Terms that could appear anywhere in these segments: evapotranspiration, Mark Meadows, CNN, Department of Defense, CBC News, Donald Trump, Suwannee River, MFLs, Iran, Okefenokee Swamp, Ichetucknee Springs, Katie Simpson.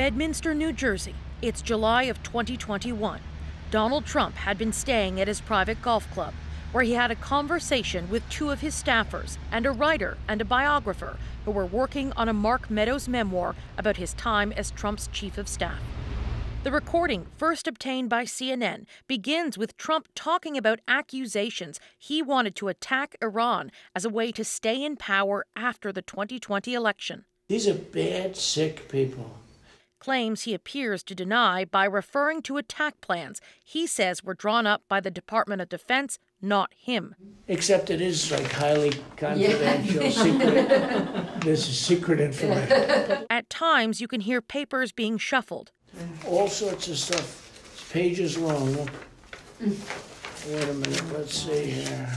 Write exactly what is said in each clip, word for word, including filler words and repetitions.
Bedminster, New Jersey. It's July of twenty twenty-one. Donald Trump had been staying at his private golf club, where he had a conversation with two of his staffers and a writer and a biographer who were working on a Mark Meadows memoir about his time as Trump's chief of staff. The recording, first obtained by C N N, begins with Trump talking about accusations he wanted to attack Iran as a way to stay in power after the twenty twenty election. These are bad, sick people. Claims he appears to deny by referring to attack plans he says were drawn up by the Department of Defense, not him. Except it is like highly confidential, yeah. Secret. This is secret information. At times, you can hear papers being shuffled. All sorts of stuff. It's pages long. Look. Wait a minute. Let's see here.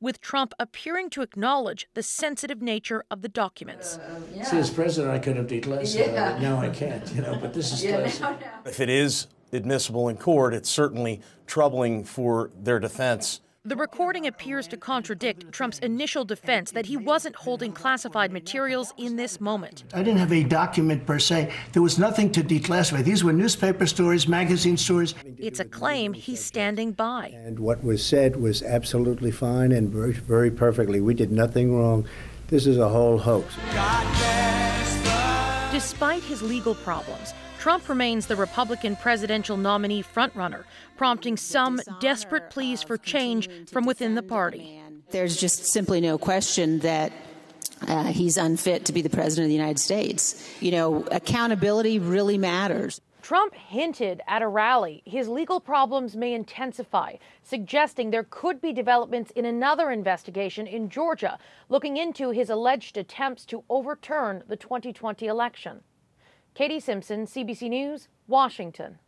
With Trump appearing to acknowledge the sensitive nature of the documents. Uh, yeah. See, as president, I could have did less. Yeah. Uh, now I can't, you know, but this is yeah, now, now. If it is admissible in court, it's certainly troubling for their defense. The recording appears to contradict Trump's initial defense that he wasn't holding classified materials in this moment. I didn't have a document per se. There was nothing to declassify. These were newspaper stories, magazine stories. It's a claim he's standing by. And what was said was absolutely fine and very, very perfectly. We did nothing wrong. This is a whole hoax. Despite his legal problems, Trump remains the Republican presidential nominee frontrunner, prompting some desperate pleas for change from within the party. There's just simply no question that uh, he's unfit to be the president of the United States. You know, accountability really matters. Trump hinted at a rally his legal problems may intensify, suggesting there could be developments in another investigation in Georgia, looking into his alleged attempts to overturn the twenty twenty election. Katie Simpson, C B C News, Washington.